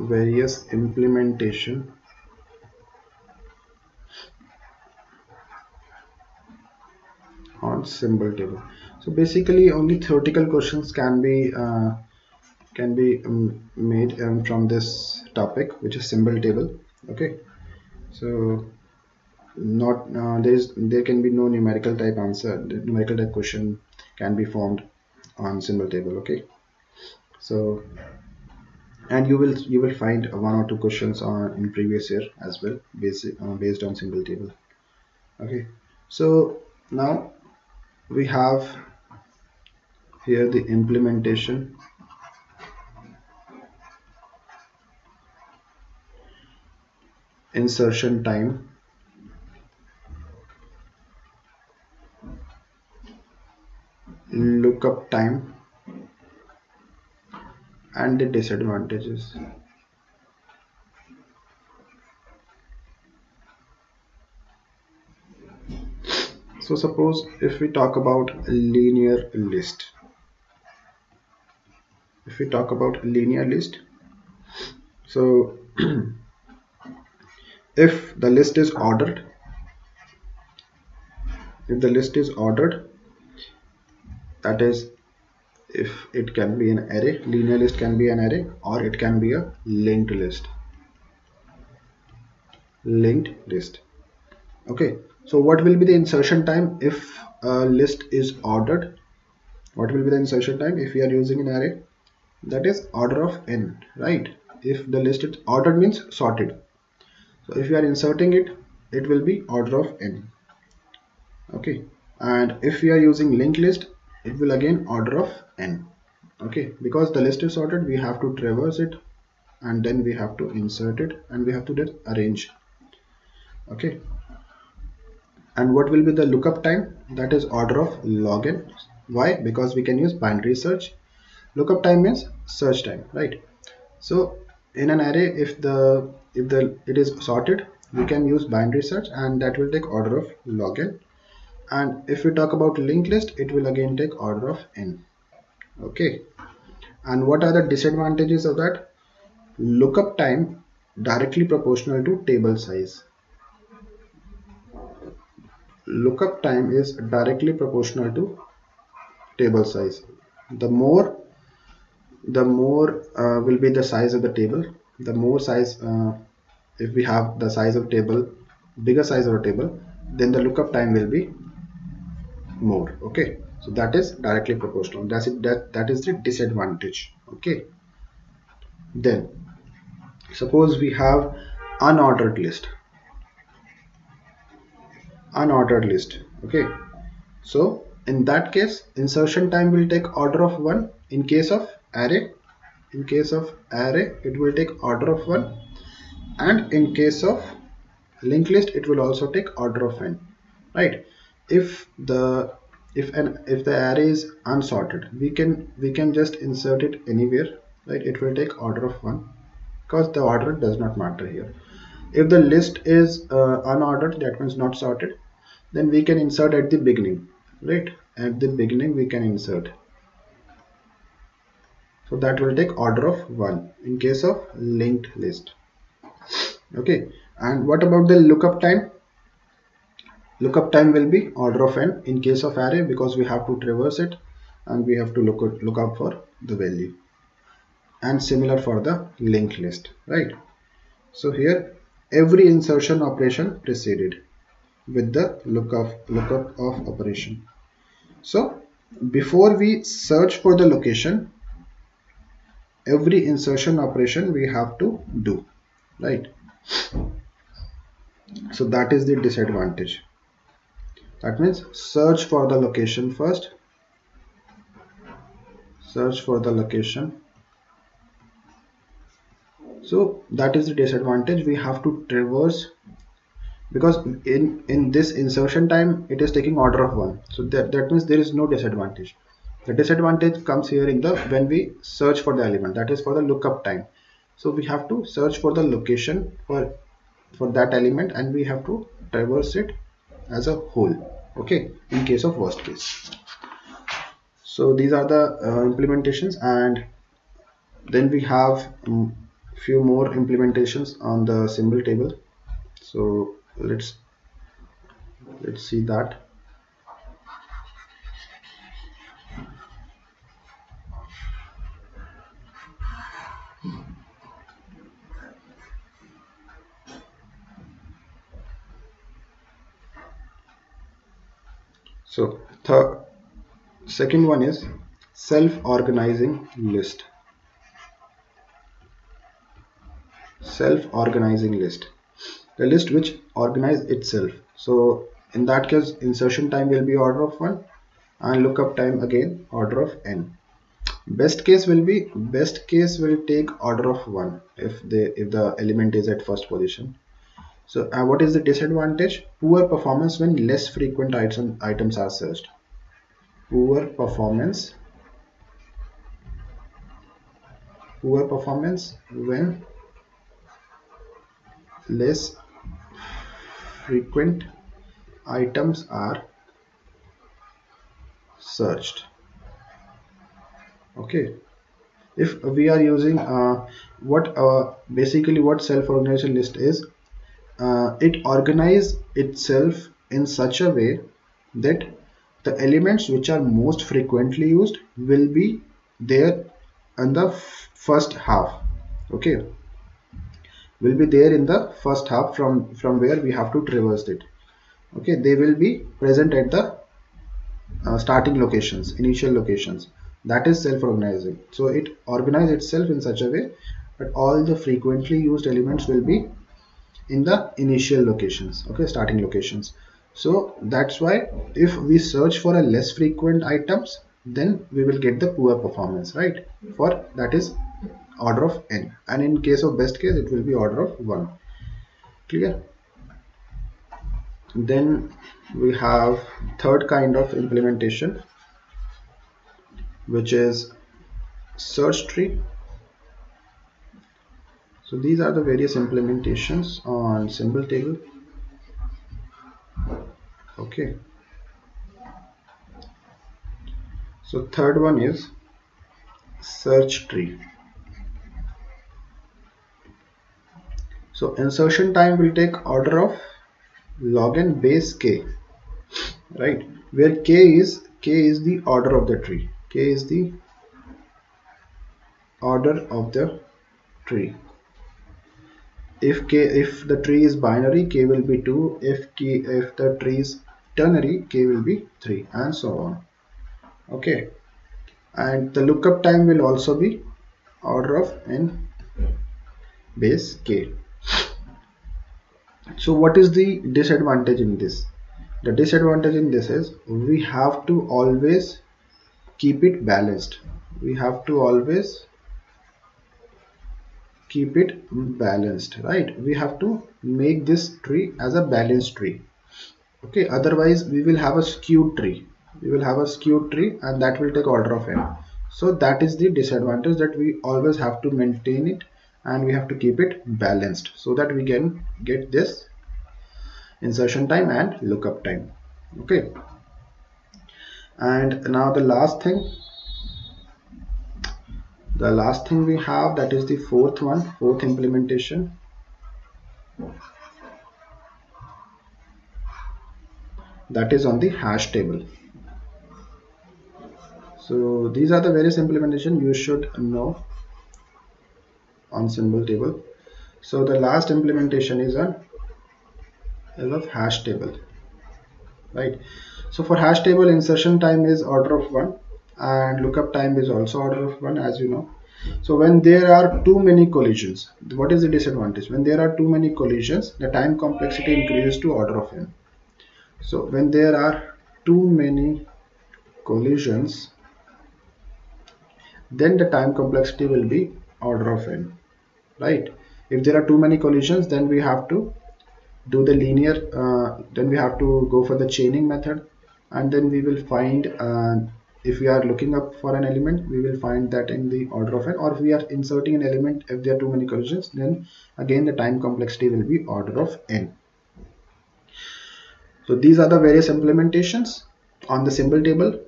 various implementation on symbol table. So basically only theoretical questions can be made from this topic, which is symbol table. Okay, so not there can be no numerical type answer. The numerical type question can be formed on symbol table. Okay, so and you will find one or two questions on in previous year as well, based on symbol table. Okay, so now we have here the implementation insertion time lookup time and the disadvantages. So suppose if we talk about linear list, so if the list is ordered, that is, if it can be an array, linear list can be an array, or it can be a linked list. Okay, so what will be the insertion time if a list is ordered? What will be the insertion time if we are using an array? That is order of n, right? If the list is ordered, means sorted. So if you are inserting it, it will be order of n. Okay, and if we are using linked list, it will again order of n. Okay, because the list is sorted, we have to traverse it, and then we have to insert it, and we have to then arrange. Okay, and what will be the lookup time? That is order of log n. Why? Because we can use binary search. Lookup time means search time, right? So in an array, if it is sorted, we can use binary search, and that will take order of log n. And if we talk about linked list, it will again take order of n. Okay, and what are the disadvantages of that? Lookup time directly proportional to table size. Lookup time is directly proportional to table size. The more will be the size of the table, the more size, if we have the size of table, bigger size of a table, then the lookup time will be more. Okay, so that is directly proportional. That's it. That is the disadvantage. Okay, then suppose we have unordered list. Okay, so in that case insertion time will take order of 1. In case of array, it will take order of 1, and in case of linked list it will also take order of n, right? If the array is unsorted, we can just insert it anywhere, right? It will take order of 1 because the order does not matter here. If the list is unordered, that means not sorted, then we can insert at the beginning, right? At the beginning we can insert, so that will take order of 1 in case of linked list. Okay, and what about the lookup time? Lookup time will be order of n in case of array, because we have to traverse it and we have to look up for the value, and similar for the linked list, right? So here every insertion operation preceded with the lookup of operation. So before we search for the location, every insertion operation we have to do, right? So that is the disadvantage. That means search for the location first, so that is the disadvantage. We have to traverse, because in this insertion time it is taking order of 1, so that means there is no disadvantage. The disadvantage comes here when we search for the element, that is for the lookup time. So we have to search for the location for that element, and we have to traverse it as a whole. Okay, in case of worst case. So these are the implementations, and then we have few more implementations on the symbol table. So let's see that. So the second one is self-organizing list. Self-organizing list, the list which organizes itself. So in that case, insertion time will be order of 1 and lookup time again order of n. Best case will take order of 1 if the element is at first position. So what is the disadvantage? Poor performance when less frequent items are searched. Poor performance when less frequent items are searched. Okay, if we are using basically what self-organization list is, it organizes itself in such a way that the elements which are most frequently used will be there in the first half. Okay, will be there in the first half from where we have to traverse it. Okay, they will be present at the starting locations, initial locations. That is self-organizing. So it organizes itself in such a way that all the frequently used elements will be in the initial locations, okay, starting locations. So that's why if we search for a less frequent items, then we will get the poor performance, right? For that is order of n, and in case of best case it will be order of 1. Clear? Then we have third kind of implementation, which is search tree. So these are the various implementations on symbol table. Okay, so third one is search tree. So insertion time will take order of log n base k, right, where k is the order of the tree. K is the order of the tree. If the tree is binary, k will be 2. If the tree is ternary, k will be 3, and so on. Okay, and the lookup time will also be order of n base k. So what is the disadvantage in this? The disadvantage in this is we have to always keep it balanced. We have to always keep it balanced, right? We have to make this tree as a balanced tree. Okay, otherwise we will have a skewed tree. We will have a skewed tree, and that will take order of n. So that is the disadvantage, that we always have to maintain it and we have to keep it balanced so that we can get this insertion time and lookup time. Okay, and now the last thing we have, that is the fourth implementation. That is on the hash table. So these are the various implementation you should know on symbol table. So the last implementation is a hash table, right? So for hash table, insertion time is order of 1 and lookup time is also order of 1, as you know. So when there are too many collisions, what is the disadvantage? When there are too many collisions, the time complexity increases to order of n. So when there are too many collisions, then the time complexity will be order of n, right? If there are too many collisions, then we have to do the linear, then we have to go for the chaining method, and then we will find if we are looking up for an element, we will find that in the order of n, or if we are inserting an element, if there are too many collisions, then again the time complexity will be order of n. So these are the various implementations on the symbol table,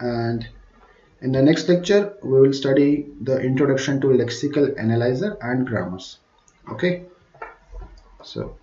and In the next lecture, we will study the introduction to lexical analyzer and grammars. Okay, so.